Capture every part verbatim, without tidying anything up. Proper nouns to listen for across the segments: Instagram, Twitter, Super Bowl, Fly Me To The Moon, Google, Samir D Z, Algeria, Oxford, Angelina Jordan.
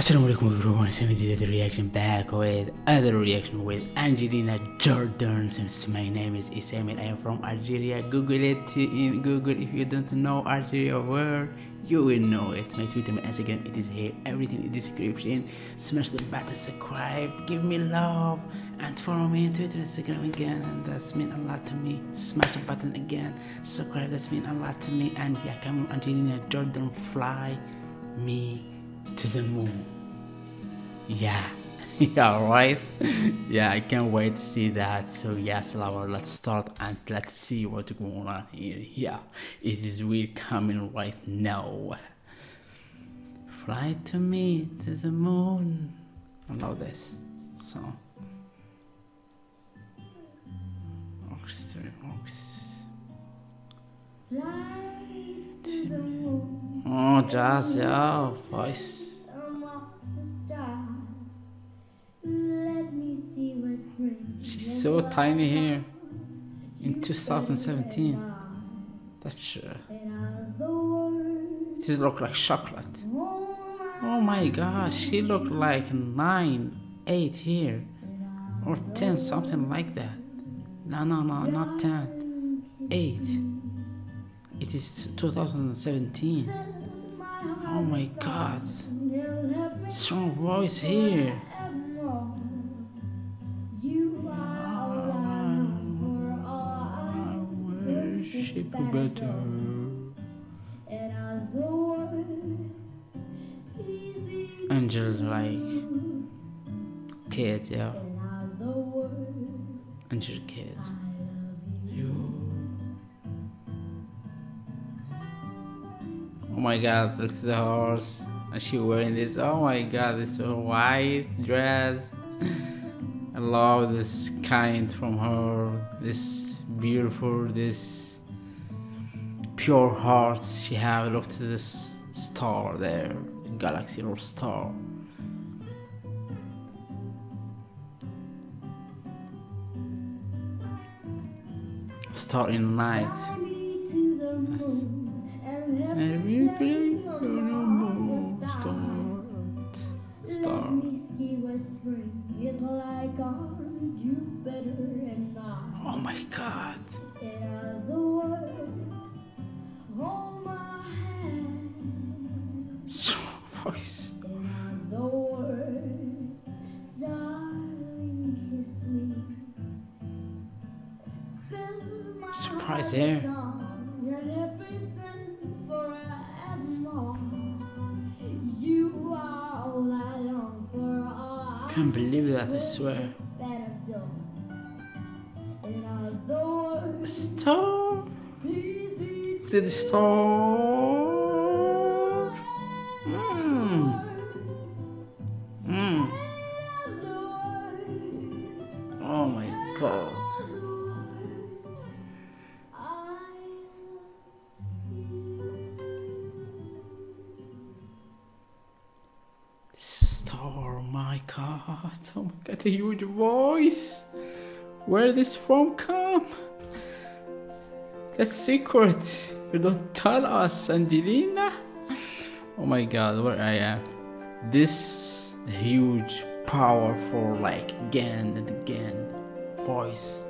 Assalamu alaikum everyone, Samir D Z the reaction back with other reaction with Angelina Jordan. Since my name is Samir, I am from Algeria. Google it in Google. If you don't know Algeria where, you will know it. My Twitter, my Instagram, it is here, everything in the description. Smash the button, subscribe, give me love, and follow me on Twitter, Instagram again, and that's mean a lot to me. Smash the button again, subscribe, that's mean a lot to me. And yeah, come on, Angelina Jordan, fly me to the moon. Yeah. Yeah, right. Yeah, I can't wait to see that. So yes, Laura, let's start and let's see what's going on here. Yeah, is this weird coming right now? Fly to me to the moon. I love this song. Oxford, Oxford. Oh, just your yeah, voice. She's so tiny here in two thousand seventeen. That's uh, this look like chocolate. Oh my gosh, she looked like nine, eight here, or ten, something like that. No, no, no, not ten, eight. It is two thousand seventeen. Oh my god, strong voice here. I worship you better. Angel like kids, yeah. Angel kids. You. Oh my god, look at the horse. Is she wearing this? Oh my god, this white dress. I love this kind from her. This beautiful, this pure heart. She have looked at this star there, galaxy or star. Star in night. That's and we play for no more stars, stars. Oh my god! So voice. Surprise here. I can't believe that, I swear. Star to the star. Mm. Mm. Oh my god. Oh my god, oh my god, a huge voice. Where did this from come? That's secret. You don't tell us, Angelina. Oh my god, where I am. This huge, powerful, like again and again voice.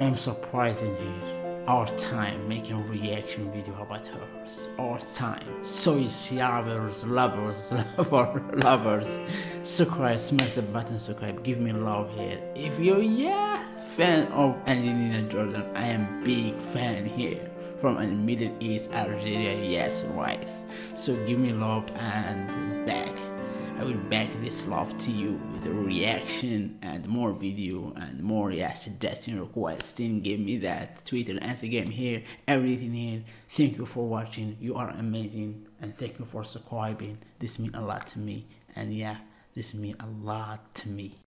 I'm surprised in here. Our time making a reaction video about hers. Our time. So it's lovers, lovers, lovers, lovers. Subscribe, smash the button, subscribe, give me love here. If you're yeah fan of Angelina Jordan, I am big fan here. From the Middle East, Algeria, yes, right. So give me love and back. I will back this love to you with a reaction and more video and more yeah suggestion requesting. Give me that Twitter, Instagram here, everything here. Thank you for watching. You are amazing and thank you for subscribing. This means a lot to me and yeah, this means a lot to me.